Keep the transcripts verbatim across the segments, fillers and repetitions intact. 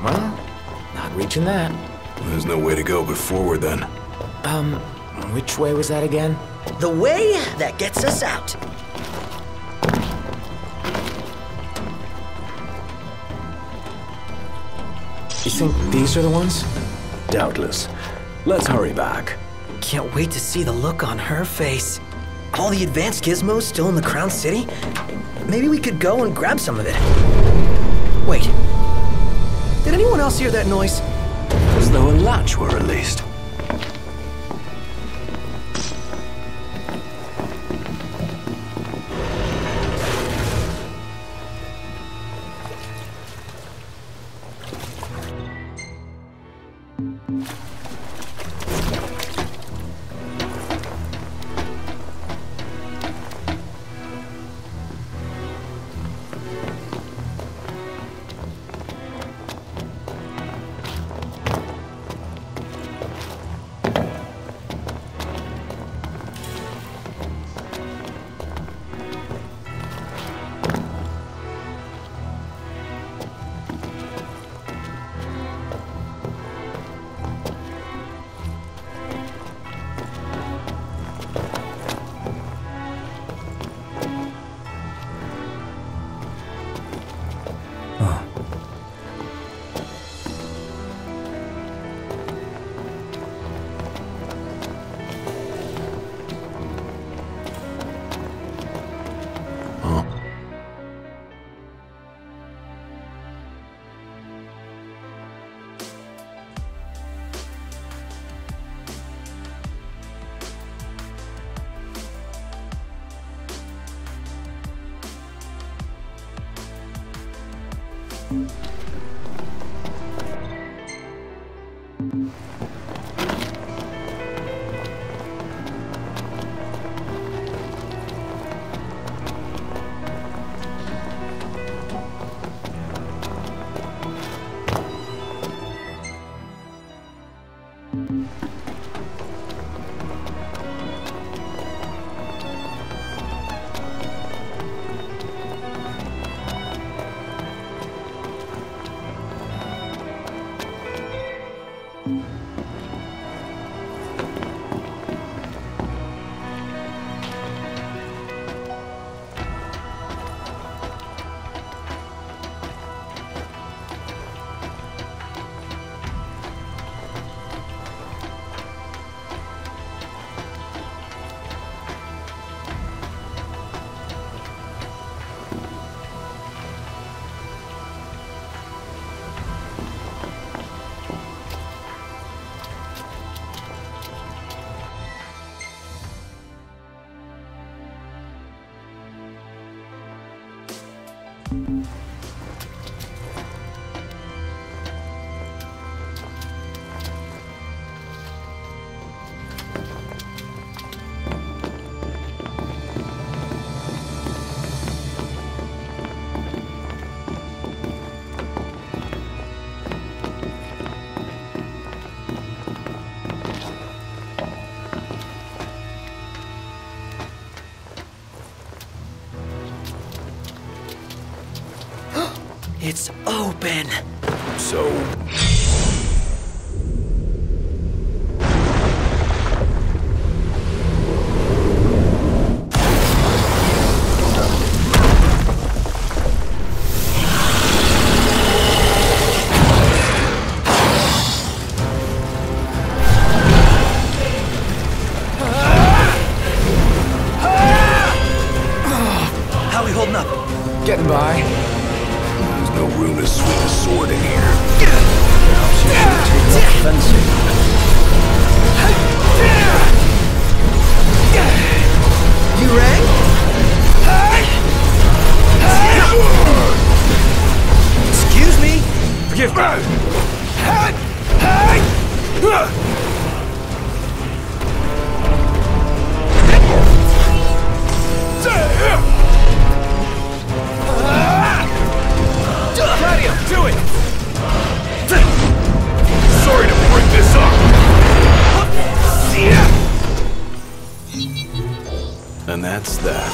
Well, not reaching that. There's no way to go but forward then. Um, which way was that again? The way that gets us out. You think these are the ones? Doubtless. Let's hurry back. Can't wait to see the look on her face. All the advanced gizmos still in the Crown City? Maybe we could go and grab some of it. Wait. Did anyone else hear that noise? As though a latch were released. It's open. So... How are we holding up? Getting by. No room is swinging a sword in here. Perhaps you should take off fencing. You ready? Excuse me? Forgive me. Gladio, do it! Sorry to bring this up! And that's that.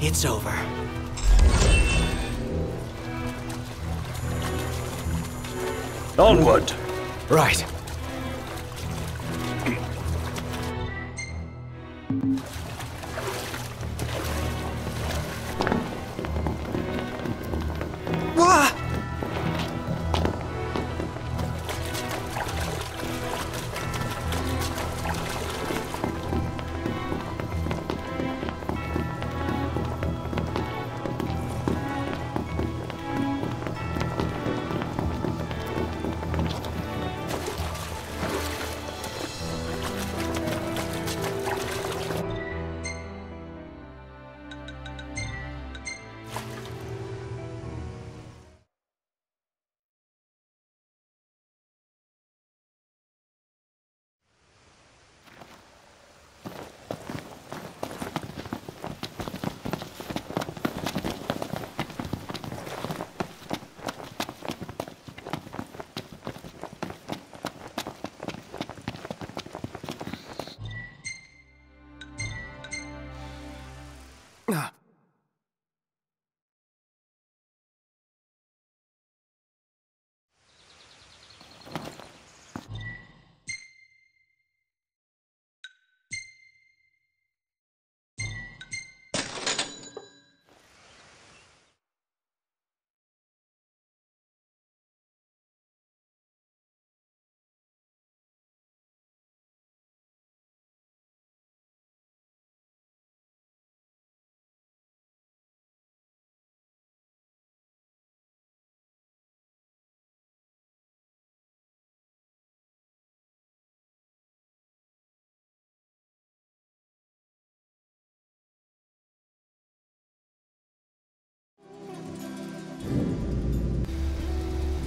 It's over. Onward! Right.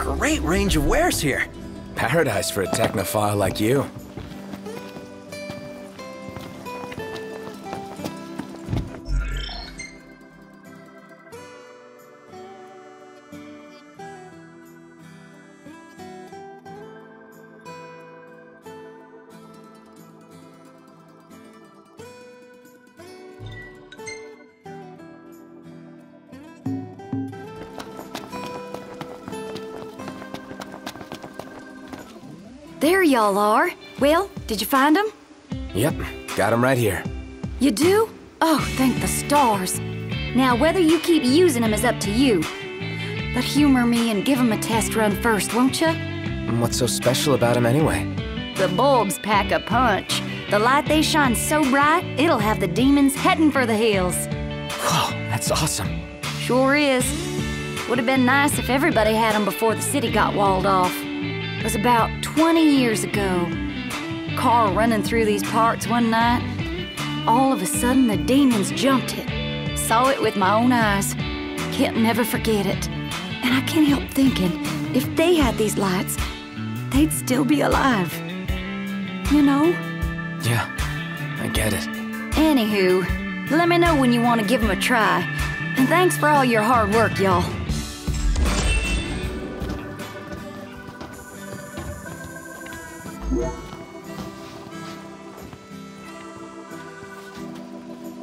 Great range of wares here. Paradise for a technophile like you. There y'all are. Will, did you find them? Yep, got them right here. You do? Oh, thank the stars. Now, whether you keep using them is up to you. But humor me and give them a test run first, won't you? What's so special about them anyway? The bulbs pack a punch. The light they shine so bright, it'll have the demons heading for the hills. Whoa, that's awesome. Sure is. Would have been nice if everybody had them before the city got walled off. It was about twenty years ago. Car running through these parts one night. All of a sudden, the demons jumped it. Saw it with my own eyes. Can't never forget it. And I can't help thinking, if they had these lights, they'd still be alive. You know? Yeah, I get it. Anywho, let me know when you want to give them a try. And thanks for all your hard work, y'all.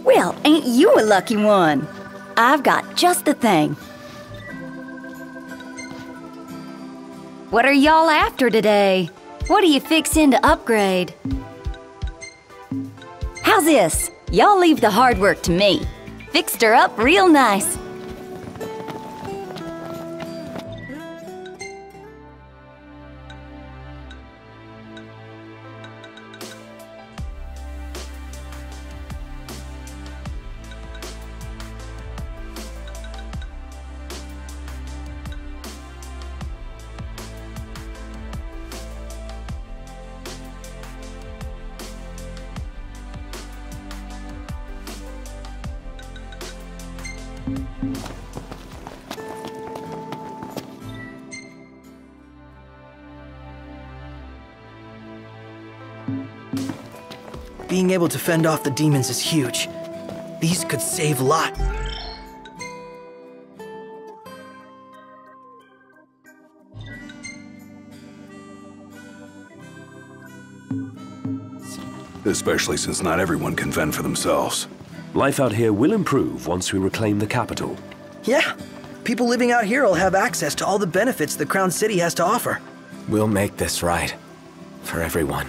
Well, ain't you a lucky one? I've got just the thing. What are y'all after today? What are you fixing to upgrade? How's this? Y'all leave the hard work to me. Fixed her up real nice. Being able to fend off the demons is huge. These could save a lot. Especially since not everyone can fend for themselves. Life out here will improve once we reclaim the capital. Yeah, people living out here will have access to all the benefits the Crown City has to offer. We'll make this right. For everyone.